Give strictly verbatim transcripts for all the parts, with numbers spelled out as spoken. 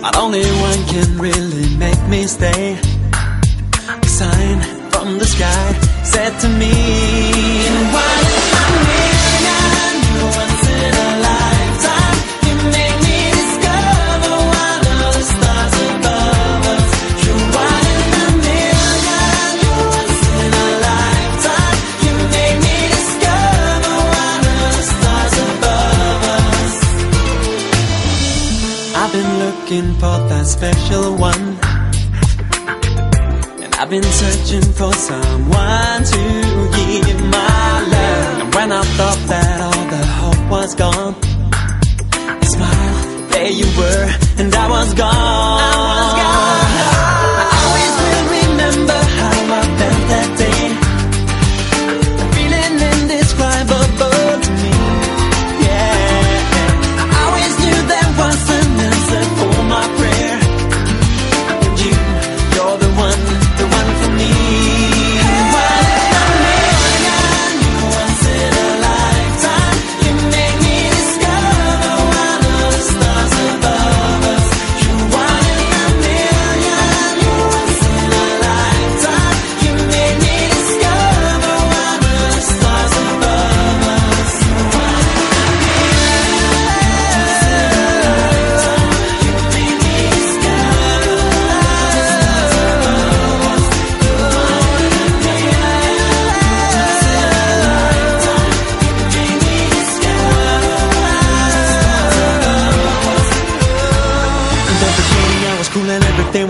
But only one can really make me stay. A sign from the sky said to me, "What I mean, I knew once in a lifetime, you make me discover one of the stars above us. You're one in a million, you're once in a lifetime, you make me discover one of the stars above us." I've been looking for that special one, I've been searching for someone to give my love. And when I thought that all the hope was gone, a smile, there you were, and I was gone. I was gone. I always will remember how I felt that day, a feeling indescribable to me. Yeah, I always knew there was an answer for my prayer, and you, you're the one.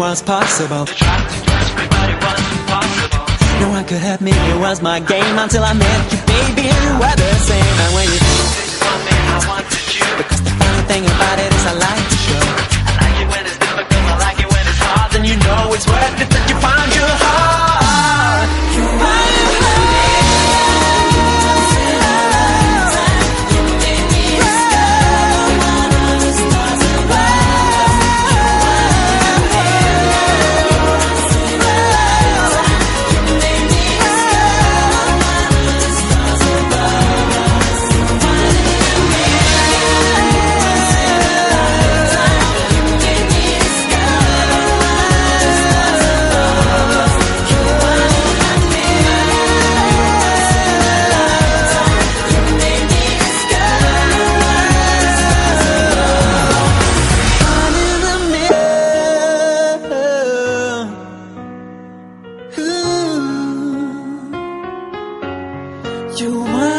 Was possible. To try to grasp everybody was impossible. No one could help me, it was my game until I met you, baby, and you were the same. And when you did something, I wanted you, because the funny thing about it is I like to show. I like it when it's difficult, I like it when it's hard, and you know it's worth it that you found your heart. You find your heart. You want